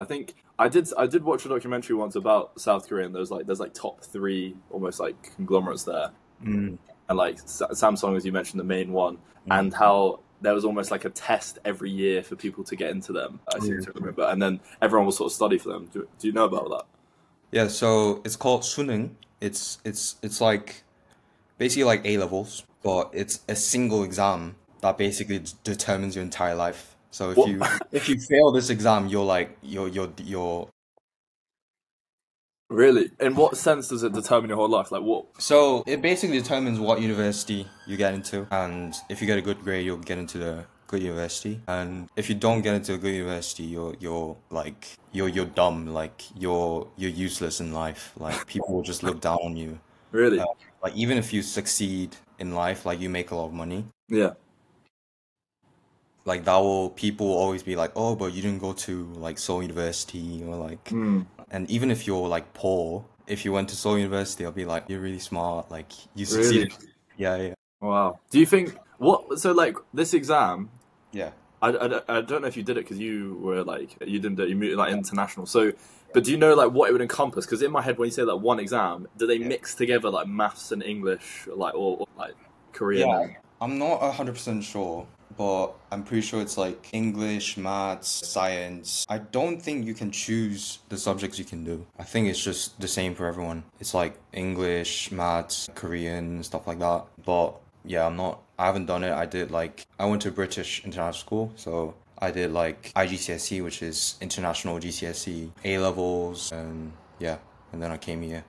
I think I did watch a documentary once about South Korea, and there's like top three almost like conglomerates there, and like Samsung, as you mentioned, the main one, and how there was almost like a test every year for people to get into them. I seem to remember, and then everyone will sort of study for them. Do you know about that? Yeah, so it's called Suneung. It's like basically like A levels, but it's a single exam that basically determines your entire life. So if you fail this exam, you're really. In what sense does it determine your whole life? Like what? So it basically determines what university you get into, and if you get a good grade, you'll get into the good university, and if you don't get into a good university, you're dumb, like you're useless in life. Like people will just look down on you. Really? Like even if you succeed in life, like you make a lot of money. Yeah. Like people will always be like, oh, but you didn't go to like Seoul University or like, and even if you're like poor, if you went to Seoul University, I'll be like, you're really smart, like you succeeded. Really? Yeah. Wow. Do you think so like this exam? Yeah. I don't know if you did it because you were like you didn't do it, you moved like international. So, but do you know like what it would encompass? Because in my head, when you say like one exam, do they mix together like maths and English, like or like Korean? Yeah. I'm not 100% sure. But I'm pretty sure it's like English, maths, science. I don't think you can choose the subjects you can do. I think it's just the same for everyone. It's like English, maths, Korean, stuff like that. But yeah, I haven't done it. I went to British international school. So I did like IGCSE, which is international GCSE, A levels, and yeah. And then I came here.